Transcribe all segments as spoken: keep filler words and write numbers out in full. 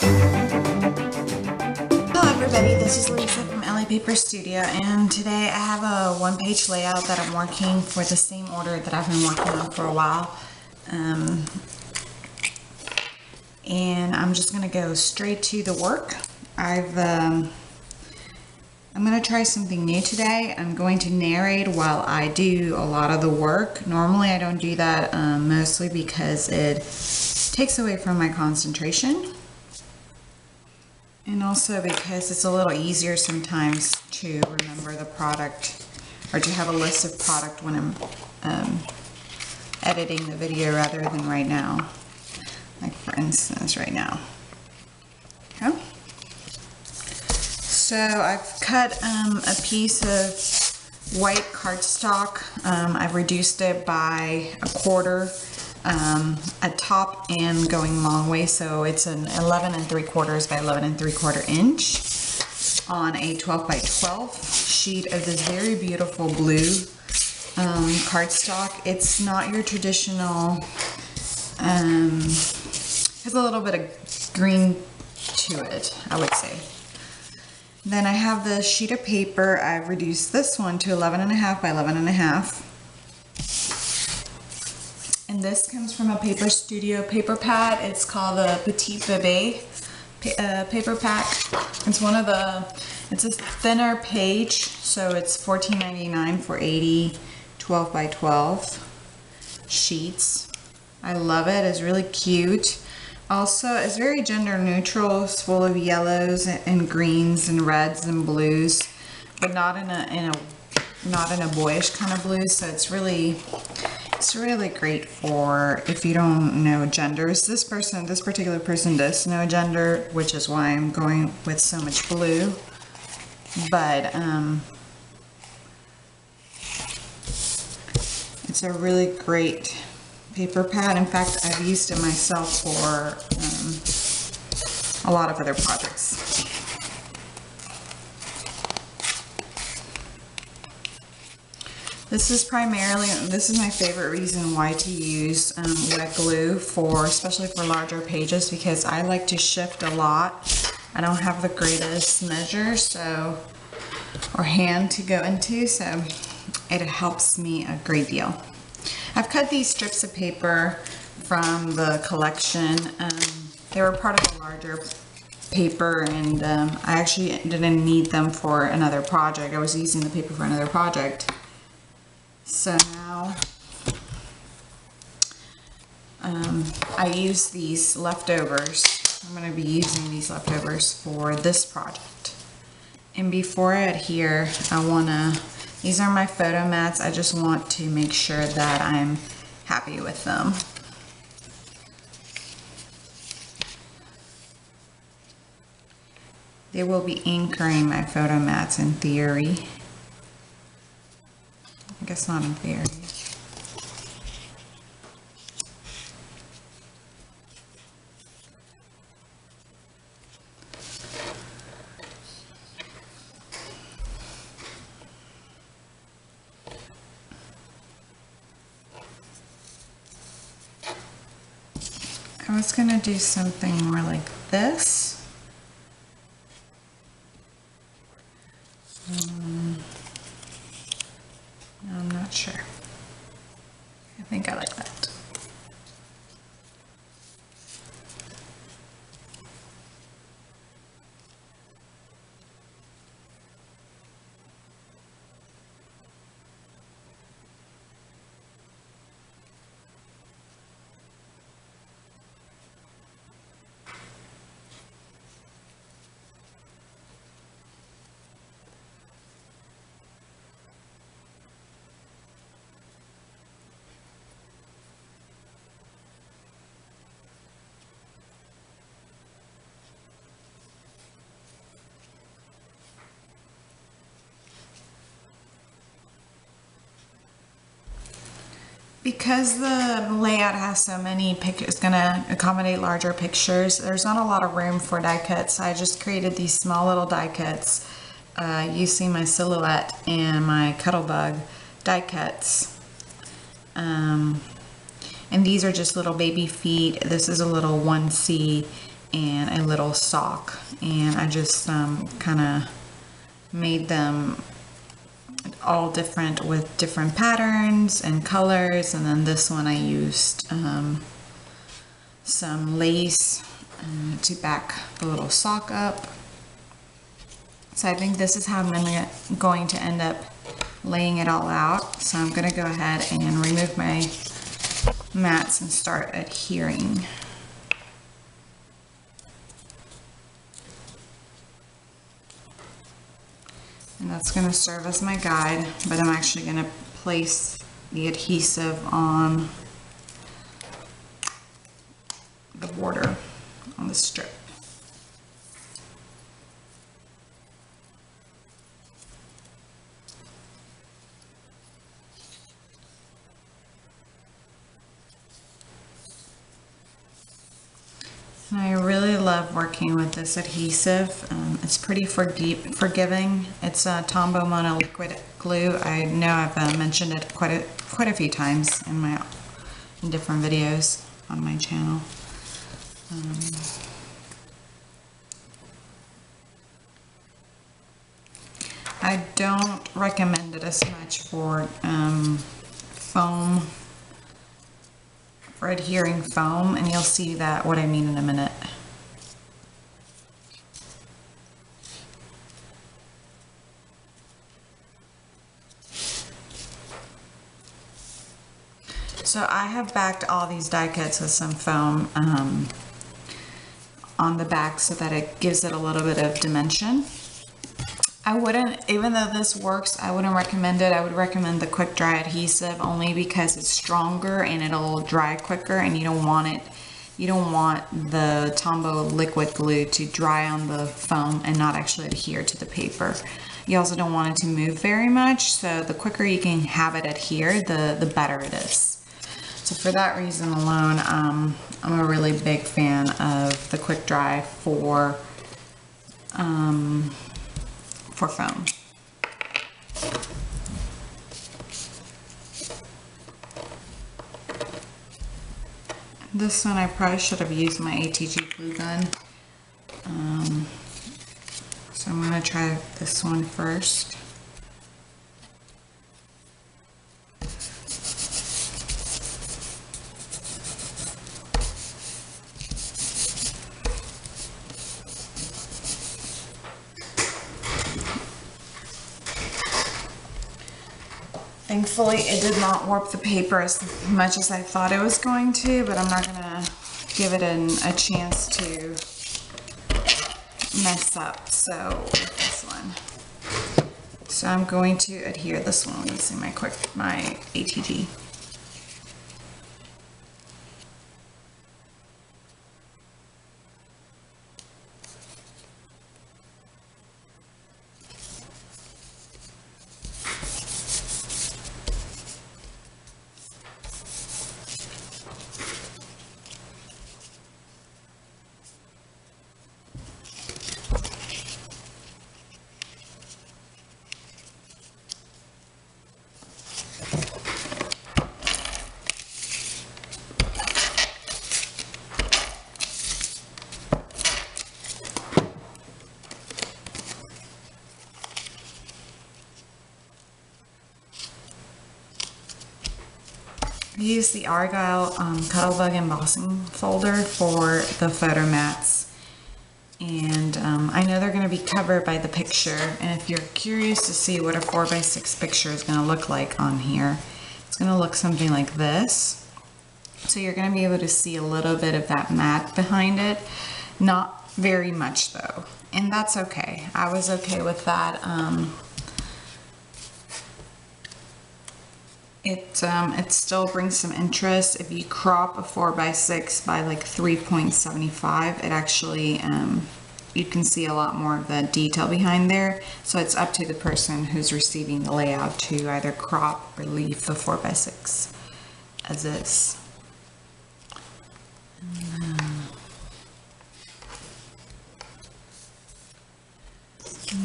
Hello everybody, this is Lisa from L A Paper Studio, and today I have a one-page layout that I'm working for the same order that I've been working on for a while. Um, and I'm just going to go straight to the work. I've, um, I'm going to try something new today. I'm going to narrate while I do a lot of the work. Normally I don't do that, um, mostly because it takes away from my concentration. And also because it's a little easier sometimes to remember the product or to have a list of product when I'm um, editing the video rather than right now. Like for instance, right now. Okay. So I've cut um, a piece of white cardstock. Um, I've reduced it by a quarter um, at top and going long way. So it's an eleven and three quarters by eleven and three quarter inch on a twelve by twelve sheet of this very beautiful blue um, cardstock. It's not your traditional. Um, has a little bit of green to it, I would say. Then I have the sheet of paper. I've reduced this one to eleven and a half by eleven and a half. And this comes from a Paper Studio paper pad. It's called the Petit Bebe pa uh, paper pack. It's one of the, it's a thinner page, so it's fourteen ninety-nine for eighty twelve by twelve sheets. I love it. It's really cute. Also, it's very gender neutral. It's full of yellows and greens and reds and blues, but not in a in a not in a boyish kind of blue. So it's really it's really great for if you don't know genders. This person, this particular person, does know gender, which is why I'm going with so much blue. But um, it's a really great paper pad. In fact, I've used it myself for um, a lot of other projects. This is primarily, this is my favorite reason why to use um, wet glue for, especially for larger pages, because I like to shift a lot. I don't have the greatest measure, so, or hand to go into, so it helps me a great deal. I've cut these strips of paper from the collection. Um, they were part of a larger paper, and um, I actually didn't need them for another project. I was using the paper for another project. So now um, I use these leftovers. I'm going to be using these leftovers for this project. And before I adhere, I want to these are my photo mats. I just want to make sure that I'm happy with them. They will be anchoring my photo mats in theory. I guess not in theory. I was going to do something more like this. Um, I'm not sure. I think I like that. Because the layout has so many pictures, it's going to accommodate larger pictures, there's not a lot of room for die cuts. I just created these small little die cuts uh, using my Silhouette and my Cuttlebug die cuts. Um, and these are just little baby feet. This is a little one C and a little sock, and I just um, kind of made them all different with different patterns and colors. And then this one I used um, some lace uh, to back the little sock up. So I think this is how I'm going to end up laying it all out. So I'm going to go ahead and remove my mats and start adhering. And that's going to serve as my guide, but I'm actually going to place the adhesive on the border on the strip. And I really love working with this adhesive. Um, it's pretty forg forgiving. It's a Tombow monoliquid glue. I know I've uh, mentioned it quite a, quite a few times in my in different videos on my channel. Um, I don't recommend it as much for um, foam. For adhering foam, and you'll see that what I mean in a minute. So I have backed all these die cuts with some foam um, on the back so that it gives it a little bit of dimension. I wouldn't, even though this works, I wouldn't recommend it. I would recommend the quick dry adhesive only because it's stronger and it'll dry quicker, and you don't want it, you don't want the Tombow liquid glue to dry on the foam and not actually adhere to the paper. You also don't want it to move very much, so the quicker you can have it adhere, the, the better it is. So for that reason alone, um, I'm a really big fan of the quick dry for, um, for foam. This one I probably should have used my A T G glue gun. Um, so I'm going to try this one first. Thankfully, it did not warp the paper as much as I thought it was going to, but I'm not gonna give it an, a chance to mess up. So this one. So I'm going to adhere this one using my quick my A T G. Use the Argyle um, Cuttlebug embossing folder for the photo mats, and um, I know they're going to be covered by the picture, and if you're curious to see what a four by six picture is going to look like on here, it's going to look something like this. So you're going to be able to see a little bit of that mat behind it, not very much though, and that's okay. I was okay with that. Um, It, um, it still brings some interest. If you crop a four by six by like three point seven five, it actually, um, you can see a lot more of the detail behind there. So it's up to the person who's receiving the layout to either crop or leave the four by six as is. And, um,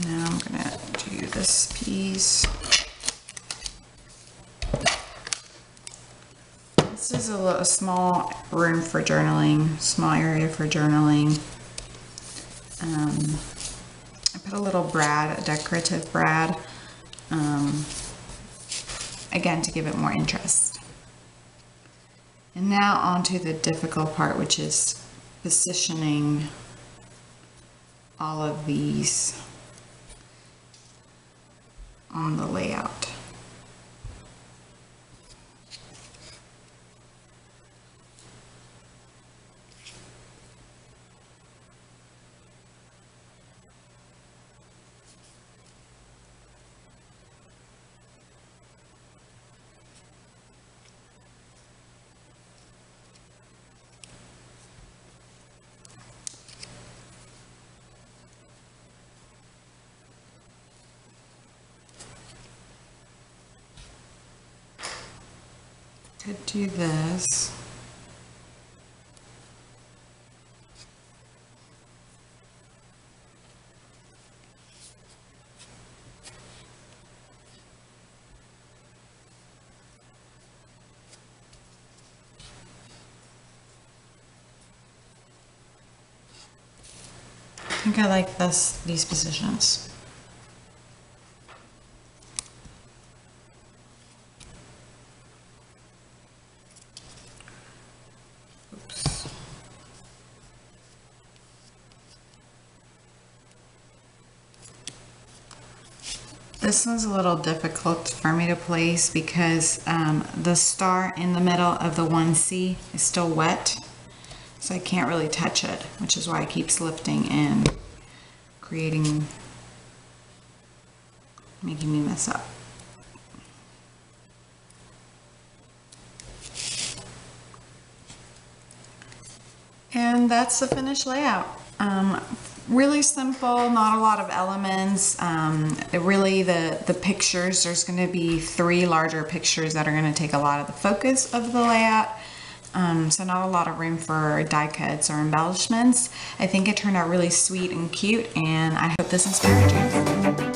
now I'm gonna do this piece. This is a, little, a small room for journaling, small area for journaling. little brad, a decorative brad, um, again to give it more interest. And now onto the difficult part, which is positioning all of these on the layout. Could do this. I think I like this, these positions. This one's a little difficult for me to place because um, the star in the middle of the one C is still wet, so I can't really touch it, which is why it keeps lifting and creating, making me mess up. And that's the finished layout. Um, Really simple, not a lot of elements. Um, really, the, the pictures, there's going to be three larger pictures that are going to take a lot of the focus of the layout. Um, so not a lot of room for die cuts or embellishments. I think it turned out really sweet and cute, and I hope this inspired you.